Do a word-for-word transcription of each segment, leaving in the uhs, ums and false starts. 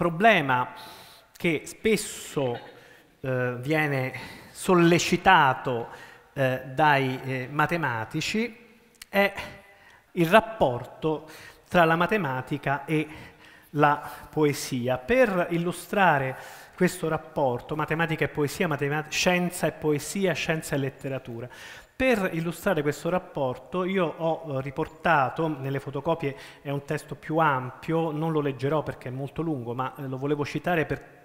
problema che spesso eh, viene sollecitato eh, dai eh, matematici è il rapporto tra la matematica e la poesia. Per illustrare questo rapporto, matematica e poesia, matematica, scienza e poesia, scienza e letteratura, per illustrare questo rapporto io ho riportato, nelle fotocopie è un testo più ampio, non lo leggerò perché è molto lungo, ma lo volevo citare per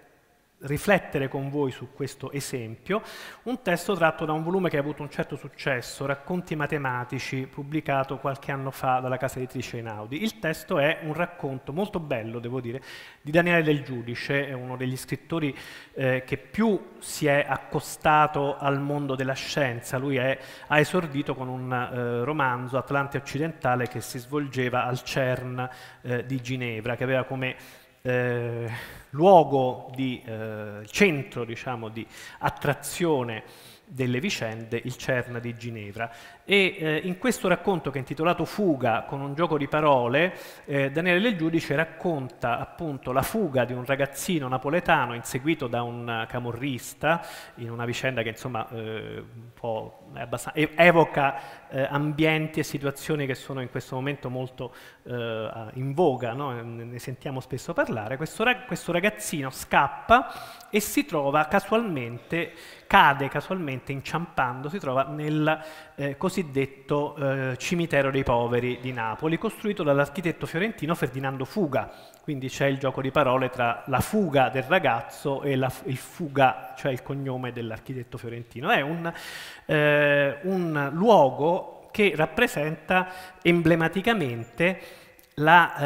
riflettere con voi su questo esempio, un testo tratto da un volume che ha avuto un certo successo, Racconti matematici, pubblicato qualche anno fa dalla casa editrice Einaudi. Il testo è un racconto molto bello, devo dire, di Daniele del Giudice, è uno degli scrittori eh, che più si è accostato al mondo della scienza. Lui è, ha esordito con un eh, romanzo, Atlante occidentale, che si svolgeva al CERN eh, di Ginevra, che aveva come eh, luogo di eh, centro, diciamo, di attrazione delle vicende, il CERN di Ginevra. E eh, in questo racconto, che è intitolato Fuga, con un gioco di parole, eh, Daniele del Giudice racconta appunto la fuga di un ragazzino napoletano inseguito da un camorrista in una vicenda che, insomma, eh, un po' evoca eh, ambienti e situazioni che sono in questo momento molto eh, in voga, no? Ne sentiamo spesso parlare. Questo, rag questo ragazzino scappa e si trova casualmente, cade casualmente, inciampando, si trova nel eh, cosiddetto eh, cimitero dei poveri di Napoli, costruito dall'architetto fiorentino Ferdinando Fuga. Quindi c'è il gioco di parole tra la fuga del ragazzo e la, il Fuga, cioè il cognome dell'architetto fiorentino. È un, eh, un luogo che rappresenta emblematicamente la,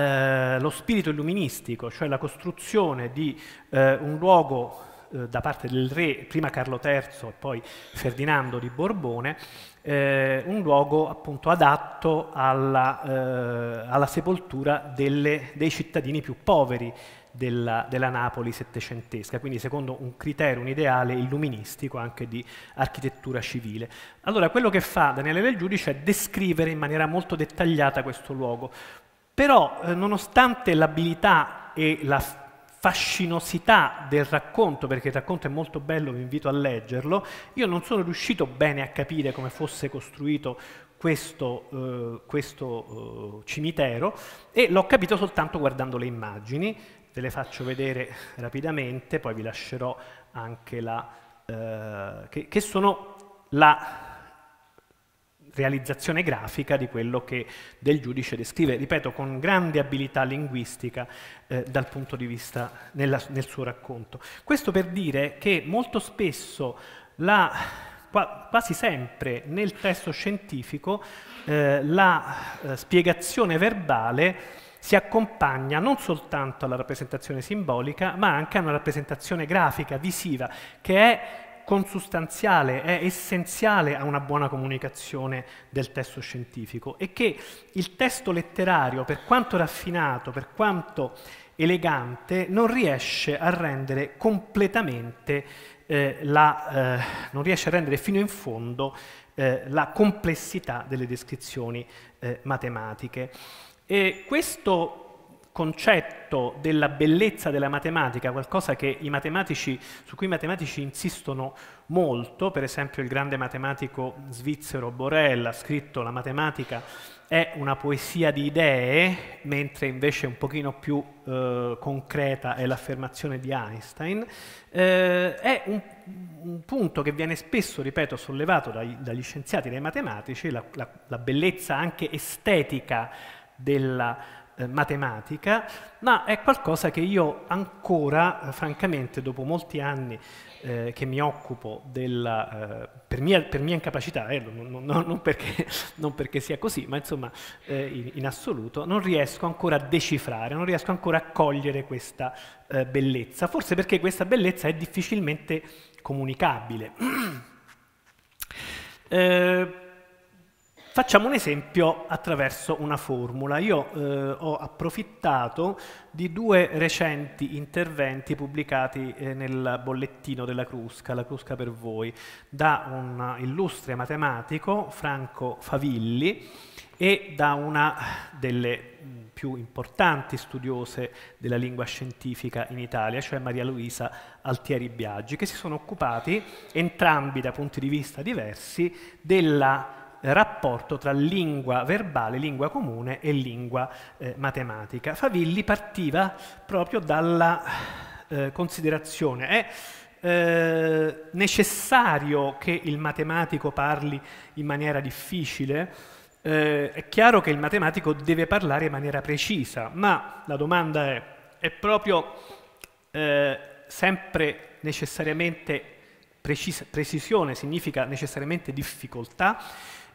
eh, lo spirito illuministico, cioè la costruzione di eh, un luogo da parte del re, prima Carlo terzo e poi Ferdinando di Borbone, eh, un luogo appunto adatto alla, eh, alla sepoltura delle, dei cittadini più poveri della, della Napoli settecentesca, quindi secondo un criterio, un ideale illuministico anche di architettura civile. Allora, quello che fa Daniele del Giudice è descrivere in maniera molto dettagliata questo luogo, però eh, nonostante l'abilità e la fascinosità del racconto, perché il racconto è molto bello, vi invito a leggerlo, io non sono riuscito bene a capire come fosse costruito questo, eh, questo eh, cimitero, e l'ho capito soltanto guardando le immagini. Ve le faccio vedere rapidamente, poi vi lascerò anche la... Eh, che, che sono la... realizzazione grafica di quello che Del Giudice descrive, ripeto, con grande abilità linguistica eh, dal punto di vista nella, nel suo racconto. Questo per dire che molto spesso, la, qua, quasi sempre nel testo scientifico, eh, la eh, spiegazione verbale si accompagna non soltanto alla rappresentazione simbolica, ma anche a una rappresentazione grafica, visiva, che è consustanziale, è essenziale a una buona comunicazione del testo scientifico, e che il testo letterario, per quanto raffinato, per quanto elegante, non riesce a rendere completamente, eh, la, eh, non riesce a rendere fino in fondo eh, la complessità delle descrizioni eh, matematiche. E questo concetto della bellezza della matematica, qualcosa che i matematici, su cui i matematici insistono molto, per esempio il grande matematico svizzero Borella ha scritto la matematica è una poesia di idee, mentre invece un pochino più eh, concreta è l'affermazione di Einstein, eh, è un, un punto che viene spesso, ripeto, sollevato dai, dagli scienziati, dai matematici, la, la, la bellezza anche estetica della matematica, ma è qualcosa che io ancora, eh, francamente, dopo molti anni eh, che mi occupo della, eh, per, mia, per mia incapacità, eh, non, non, non, perché, non perché sia così, ma insomma eh, in, in assoluto, non riesco ancora a decifrare, non riesco ancora a cogliere questa eh, bellezza, forse perché questa bellezza è difficilmente comunicabile. eh, Facciamo un esempio attraverso una formula. Io eh, ho approfittato di due recenti interventi pubblicati eh, nel bollettino della Crusca, la Crusca per voi, da un illustre matematico, Franco Favilli, e da una delle più importanti studiose della lingua scientifica in Italia, cioè Maria Luisa Altieri Biagi, che si sono occupati, entrambi da punti di vista diversi, della rapporto tra lingua verbale, lingua comune e lingua eh, matematica. Favilli partiva proprio dalla eh, considerazione è eh, necessario che il matematico parli in maniera difficile? Eh, è chiaro che il matematico deve parlare in maniera precisa, ma la domanda è, è proprio eh, sempre necessariamente precis- precisione significa necessariamente difficoltà?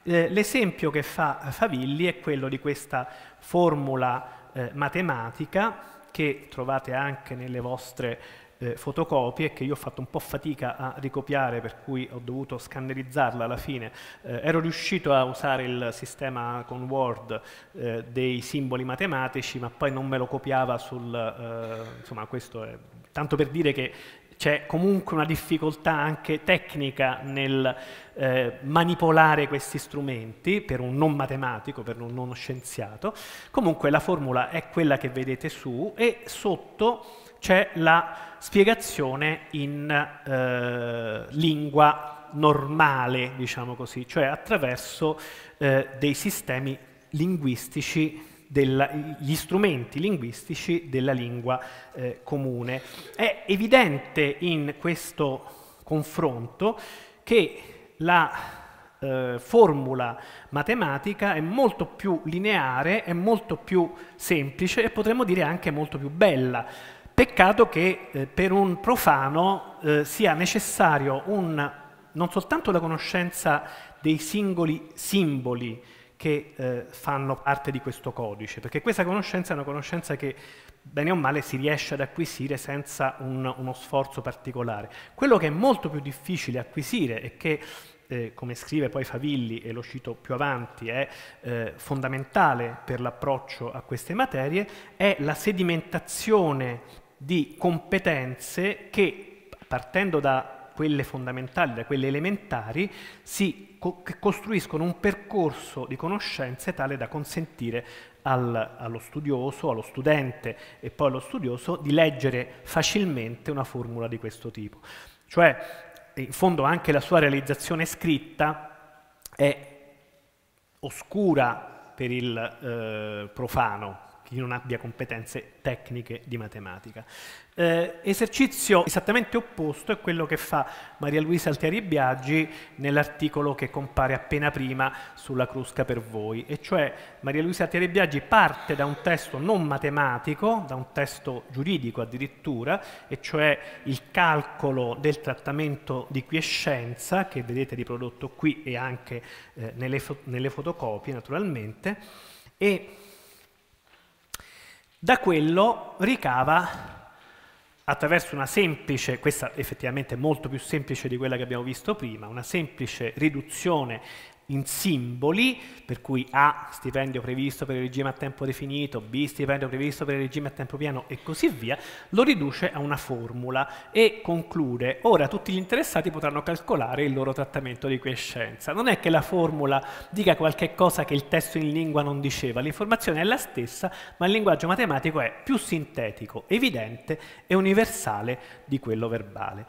Eh, l'esempio che fa Favilli è quello di questa formula eh, matematica che trovate anche nelle vostre eh, fotocopie, che io ho fatto un po' fatica a ricopiare, per cui ho dovuto scannerizzarla alla fine. Eh, ero riuscito a usare il sistema con Word eh, dei simboli matematici, ma poi non me lo copiava sul... Eh, insomma, questo è tanto per dire che c'è comunque una difficoltà anche tecnica nel eh, manipolare questi strumenti per un non matematico, per un non scienziato. Comunque la formula è quella che vedete su, e sotto c'è la spiegazione in eh, lingua normale, diciamo così, cioè attraverso eh, dei sistemi linguistici, della, gli strumenti linguistici della lingua eh, comune. È evidente in questo confronto che la eh, formula matematica è molto più lineare, è molto più semplice e potremmo dire anche molto più bella. Peccato che eh, per un profano eh, sia necessario un, non soltanto la conoscenza dei singoli simboli che eh, fanno parte di questo codice, perché questa conoscenza è una conoscenza che bene o male si riesce ad acquisire senza un, uno sforzo particolare. Quello che è molto più difficile acquisire e che, eh, come scrive poi Favilli, e lo cito più avanti, è eh, fondamentale per l'approccio a queste materie, è la sedimentazione di competenze che, partendo da quelle fondamentali, da quelle elementari, si co- costruiscono un percorso di conoscenze tale da consentire al, allo studioso, allo studente e poi allo studioso di leggere facilmente una formula di questo tipo. Cioè, in fondo anche la sua realizzazione scritta è oscura per il eh, profano, chi non abbia competenze tecniche di matematica. Eh, esercizio esattamente opposto è quello che fa Maria Luisa Altieri Biagi nell'articolo che compare appena prima sulla Crusca per voi, e cioè Maria Luisa Altieri Biagi parte da un testo non matematico, da un testo giuridico addirittura, e cioè il calcolo del trattamento di quiescenza, che vedete riprodotto qui e anche eh, nelle, fo- nelle fotocopie naturalmente, e da quello ricava, attraverso una semplice, questa effettivamente molto più semplice di quella che abbiamo visto prima, una semplice riduzione in simboli, per cui A stipendio previsto per il regime a tempo definito, B stipendio previsto per il regime a tempo pieno e così via, lo riduce a una formula e conclude: ora tutti gli interessati potranno calcolare il loro trattamento di quiescenza. Non è che la formula dica qualche cosa che il testo in lingua non diceva, l'informazione è la stessa, ma il linguaggio matematico è più sintetico, evidente e universale di quello verbale.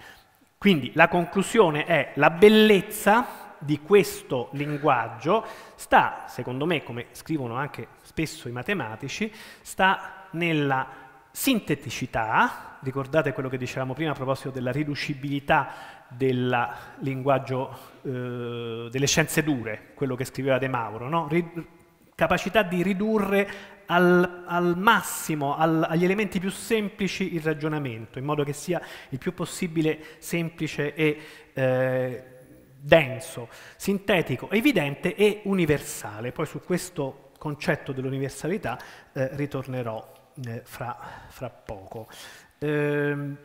Quindi la conclusione è: la bellezza di questo linguaggio sta, secondo me, come scrivono anche spesso i matematici, sta nella sinteticità. Ricordate quello che dicevamo prima a proposito della riducibilità del linguaggio eh, delle scienze dure, quello che scriveva De Mauro, no? Rid- capacità di ridurre al, al massimo, al, agli elementi più semplici il ragionamento, in modo che sia il più possibile semplice e eh, denso, sintetico, evidente e universale. Poi su questo concetto dell'universalità eh, ritornerò eh, fra, fra poco. Ehm...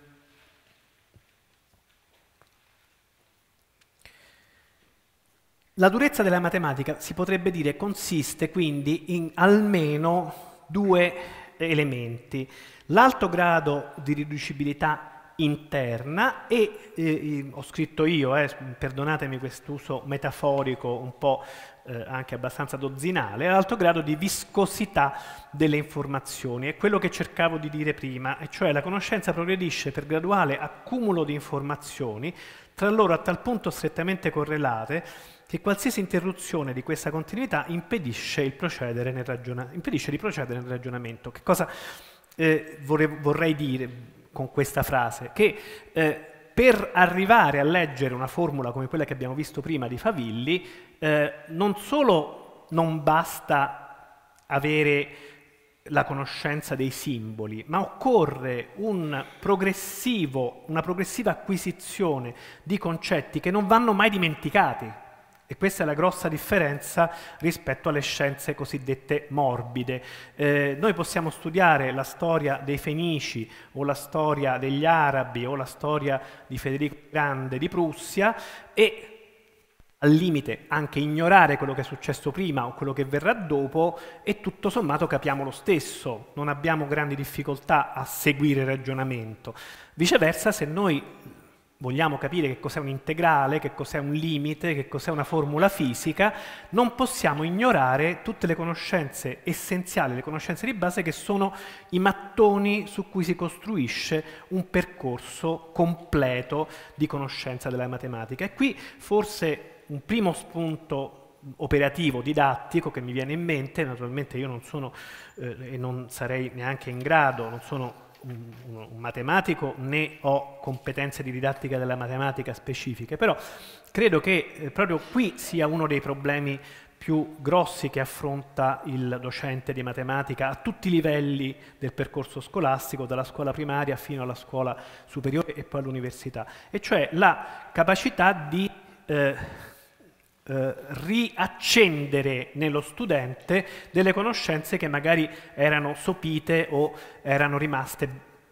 La durezza della matematica, si potrebbe dire, consiste quindi in almeno due elementi: l'alto grado di riducibilità interna e, eh, ho scritto io, eh, perdonatemi quest'uso metaforico un po' eh, anche abbastanza dozzinale, l'alto grado di viscosità delle informazioni. È quello che cercavo di dire prima, e cioè la conoscenza progredisce per graduale accumulo di informazioni, tra loro a tal punto strettamente correlate che qualsiasi interruzione di questa continuità impedisce, il procedere nel ragiona- impedisce di procedere nel ragionamento. Che cosa eh, vorrei, vorrei dire con questa frase? Che eh, per arrivare a leggere una formula come quella che abbiamo visto prima di Favilli, eh, non solo non basta avere la conoscenza dei simboli, ma occorre un progressivo, una progressiva acquisizione di concetti che non vanno mai dimenticati, e questa è la grossa differenza rispetto alle scienze cosiddette morbide. Eh, noi possiamo studiare la storia dei Fenici o la storia degli Arabi o la storia di Federico Grande di Prussia e al limite anche ignorare quello che è successo prima o quello che verrà dopo, e tutto sommato capiamo lo stesso, non abbiamo grandi difficoltà a seguire il ragionamento. Viceversa, se noi vogliamo capire che cos'è un integrale, che cos'è un limite, che cos'è una formula fisica, non possiamo ignorare tutte le conoscenze essenziali, le conoscenze di base, che sono i mattoni su cui si costruisce un percorso completo di conoscenza della matematica. E qui forse un primo spunto operativo, didattico, che mi viene in mente, naturalmente io non sono eh, e non sarei neanche in grado, non sono un, un matematico né ho competenze di didattica della matematica specifiche, però credo che eh, proprio qui sia uno dei problemi più grossi che affronta il docente di matematica a tutti i livelli del percorso scolastico, dalla scuola primaria fino alla scuola superiore e poi all'università, e cioè la capacità di eh, Uh, riaccendere nello studente delle conoscenze che magari erano sopite o erano rimaste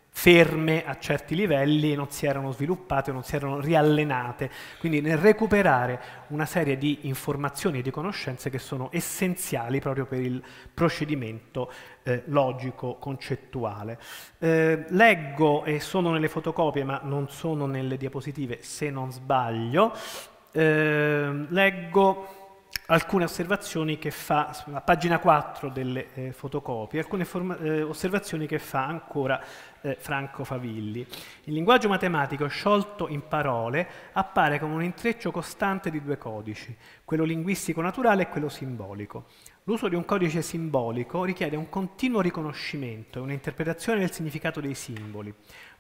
ferme a certi livelli, non si erano sviluppate, non si erano riallenate. Quindi nel recuperare una serie di informazioni e di conoscenze che sono essenziali proprio per il procedimento eh, logico-concettuale. Eh, leggo, e sono nelle fotocopie ma non sono nelle diapositive se non sbaglio, Eh, leggo alcune osservazioni che fa, a pagina quattro delle eh, fotocopie, alcune forma, eh, osservazioni che fa ancora eh, Franco Favilli. Il linguaggio matematico sciolto in parole appare come un intreccio costante di due codici, quello linguistico naturale e quello simbolico. L'uso di un codice simbolico richiede un continuo riconoscimento e un'interpretazione del significato dei simboli,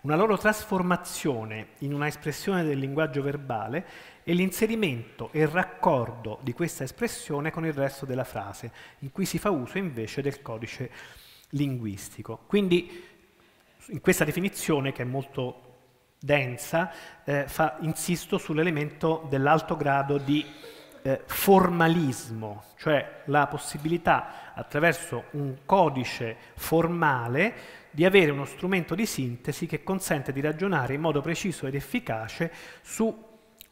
una loro trasformazione in una espressione del linguaggio verbale e l'inserimento e il raccordo di questa espressione con il resto della frase, in cui si fa uso invece del codice linguistico. Quindi, in questa definizione, che è molto densa, eh, fa, insisto sull'elemento dell'alto grado di Eh, formalismo, cioè la possibilità attraverso un codice formale di avere uno strumento di sintesi che consente di ragionare in modo preciso ed efficace su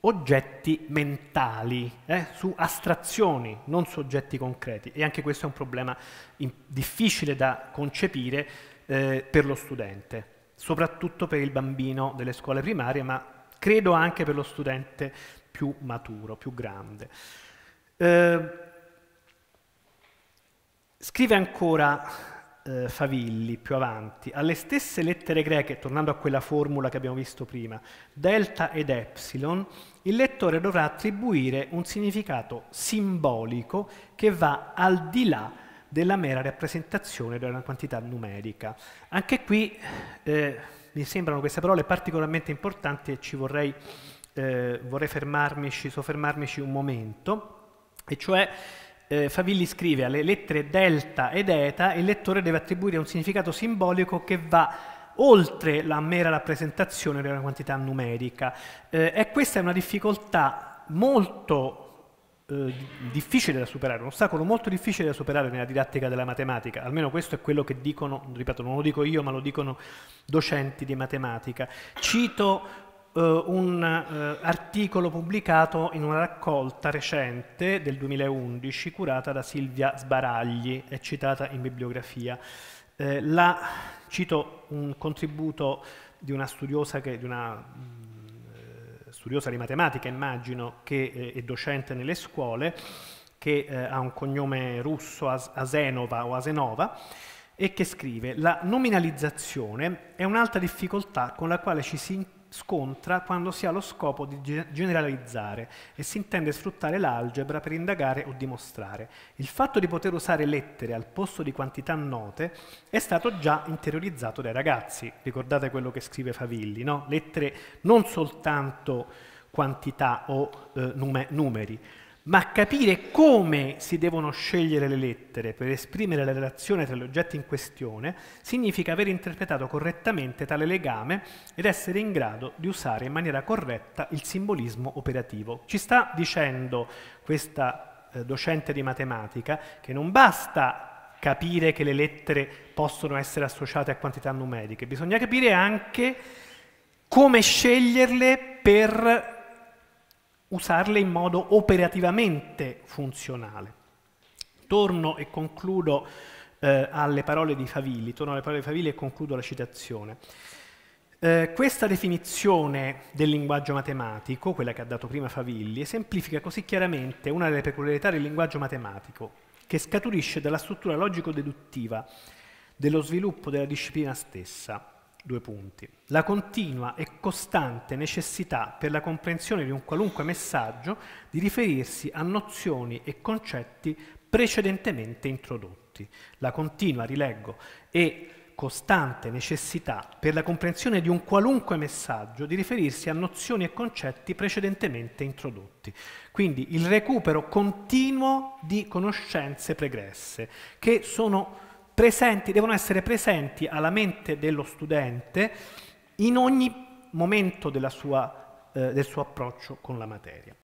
oggetti mentali, eh, su astrazioni, non su oggetti concreti, e anche questo è un problema in- difficile da concepire eh, per lo studente, soprattutto per il bambino delle scuole primarie, ma credo anche per lo studente più maturo, più grande. Eh, scrive ancora eh, Favilli più avanti: alle stesse lettere greche, tornando a quella formula che abbiamo visto prima, delta ed epsilon, il lettore dovrà attribuire un significato simbolico che va al di là della mera rappresentazione di una quantità numerica. Anche qui eh, mi sembrano queste parole particolarmente importanti e ci vorrei Eh, vorrei fermarmici, soffermarmici un momento, e cioè eh, Favilli scrive: alle lettere delta ed eta il lettore deve attribuire un significato simbolico che va oltre la mera rappresentazione di una quantità numerica, eh, e questa è una difficoltà molto Eh, difficile da superare, un ostacolo molto difficile da superare nella didattica della matematica, almeno questo è quello che dicono, ripeto, non lo dico io ma lo dicono docenti di matematica. Cito eh, un eh, articolo pubblicato in una raccolta recente del duemilaundici curata da Silvia Sbaragli e citata in bibliografia. Eh, la, cito un contributo di una studiosa che, di una studiosa di matematica, immagino, che è docente nelle scuole, che eh, ha un cognome russo, As Asenova o Asenova, e che scrive: la nominalizzazione è un'altra difficoltà con la quale ci si scontra quando si ha lo scopo di ge generalizzare e si intende sfruttare l'algebra per indagare o dimostrare. Il fatto di poter usare lettere al posto di quantità note è stato già interiorizzato dai ragazzi. Ricordate quello che scrive Favilli, no? Lettere non soltanto quantità o eh, num numeri, ma capire come si devono scegliere le lettere per esprimere la relazione tra gli oggetti in questione significa aver interpretato correttamente tale legame ed essere in grado di usare in maniera corretta il simbolismo operativo. Ci sta dicendo questa eh, docente di matematica che non basta capire che le lettere possono essere associate a quantità numeriche, bisogna capire anche come sceglierle per usarle in modo operativamente funzionale. Torno e concludo eh, alle parole di Favilli, torno alle parole di Favilli e concludo la citazione. Eh, questa definizione del linguaggio matematico, quella che ha dato prima Favilli, esemplifica così chiaramente una delle peculiarità del linguaggio matematico, che scaturisce dalla struttura logico-deduttiva dello sviluppo della disciplina stessa. Due punti. La continua e costante necessità per la comprensione di un qualunque messaggio di riferirsi a nozioni e concetti precedentemente introdotti. La continua, rileggo, e costante necessità per la comprensione di un qualunque messaggio di riferirsi a nozioni e concetti precedentemente introdotti. Quindi il recupero continuo di conoscenze pregresse che sono presenti, devono essere presenti alla mente dello studente in ogni momento della sua, eh, del suo approccio con la materia.